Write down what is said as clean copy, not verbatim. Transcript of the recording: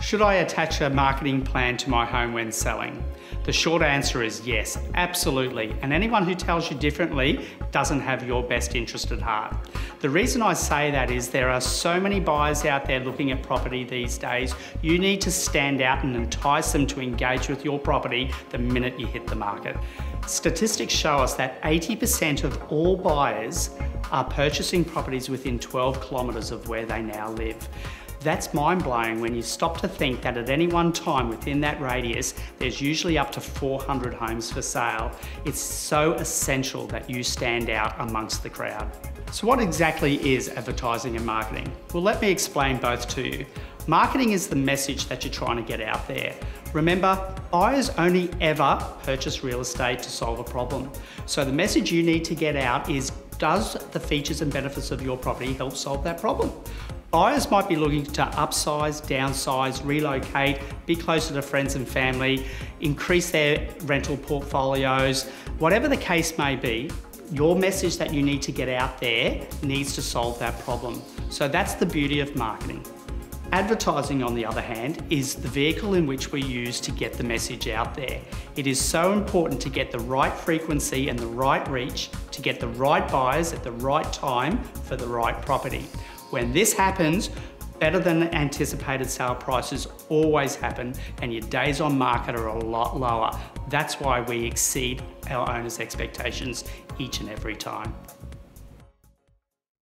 Should I attach a marketing plan to my home when selling? The short answer is yes, absolutely. And anyone who tells you differently doesn't have your best interest at heart. The reason I say that is there are so many buyers out there looking at property these days. You need to stand out and entice them to engage with your property the minute you hit the market. Statistics show us that 80% of all buyers are purchasing properties within 12 kilometres of where they now live. That's mind-blowing when you stop to think that at any one time within that radius, there's usually up to 400 homes for sale. It's so essential that you stand out amongst the crowd. So what exactly is advertising and marketing? Well, let me explain both to you. Marketing is the message that you're trying to get out there. Remember, buyers only ever purchase real estate to solve a problem. So the message you need to get out is, does the features and benefits of your property help solve that problem? Buyers might be looking to upsize, downsize, relocate, be closer to friends and family, increase their rental portfolios. Whatever the case may be, your message that you need to get out there needs to solve that problem. So that's the beauty of marketing. Advertising, on the other hand, is the vehicle in which we use to get the message out there. It is so important to get the right frequency and the right reach, to get the right buyers at the right time for the right property. When this happens, better than anticipated sale prices always happen and your days on market are a lot lower. That's why we exceed our owners' expectations each and every time.